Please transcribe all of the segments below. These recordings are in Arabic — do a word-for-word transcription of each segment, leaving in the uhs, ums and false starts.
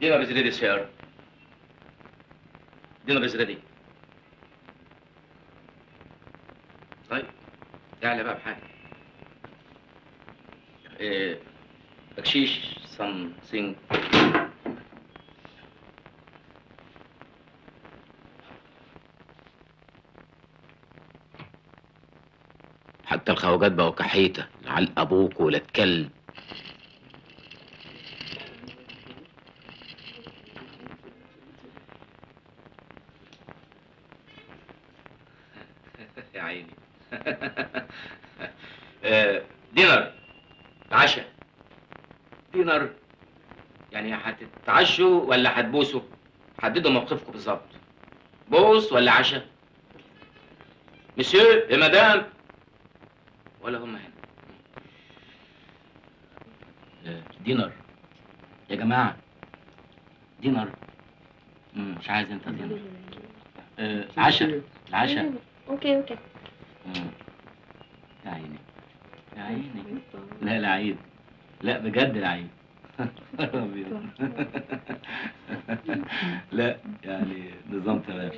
Dinner is ready, sir. Dinner is ready. طيب تعالى بقى بحاجة. ايه بكشيش something. حتى الخواجات بقوا كحيتة، لعل أبوك ولا تكلم. يا عيني. دينر عشاء. دينر يعني هتتعشوا ولا هتبوسوا؟ حددوا موقفكم بالظبط. بوس ولا عشاء؟ مسيو يا مدام ولا هم هنا. دينر يا جماعه، دينر. امم مش عايز انت دينر. آه عشاء، العشاء. اوكي اوكي. امم يا عيني يا عيني. لا لا عيب، لا بجد لا عيب. لا يعني نظام تمام.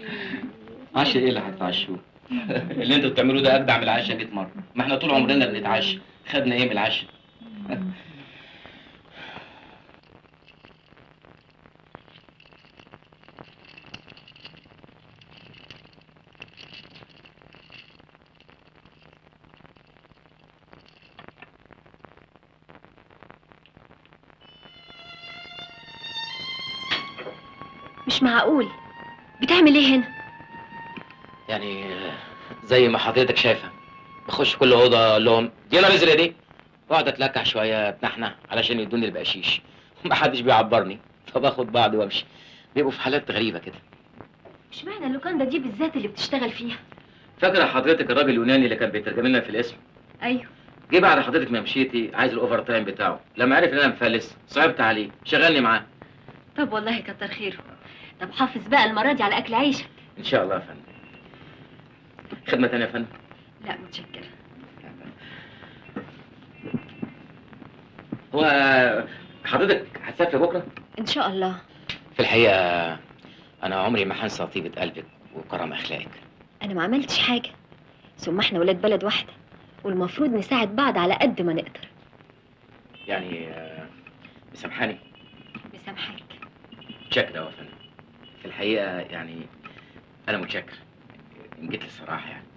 عشاء ايه اللي هتتعشوه؟ اللي انتوا بتعملوه ده اجدع من العشاء مية مره، ما احنا طول عمرنا بنتعشى، خدنا ايه من العشاء؟ مش معقول، بتعمل ايه هنا؟ يعني زي ما حضرتك شايفه، بخش كل اوضه اقول لهم دينا رزق دي، واقعد اتلكح شويه بنحنه علشان يدوني البقشيش، محدش بيعبرني، فباخد بعضي وامشي. بيبقوا في حالات غريبه كده. مش معنى اللوكاندا دي بالذات اللي بتشتغل فيها. فاكره حضرتك الراجل اليوناني اللي كان بيترجم لنا في الاسم؟ ايوه. جه بعد حضرتك ما مشيتي عايز الاوفر تايم بتاعه، لما عرف ان انا مفلس صعبت عليه، شغلني معاه. طب والله كتر خيره. طب حافظ بقى المره دي على اكل عيشك. ان شاء الله يا فندم. خدمة تانية يا فندم؟ لا متشكرة. هو حضرتك هتسافر بكرة؟ إن شاء الله. في الحقيقة أنا عمري ما هنسى طيبة قلبك وكرم أخلاقك. أنا ما عملتش حاجة، ثم إحنا ولاد بلد واحدة والمفروض نساعد بعض على قد ما نقدر. يعني مسامحاني؟ مسامحاك. متشكرة يا فندم. في الحقيقة يعني أنا متشكر. جيت للصراحة يعني.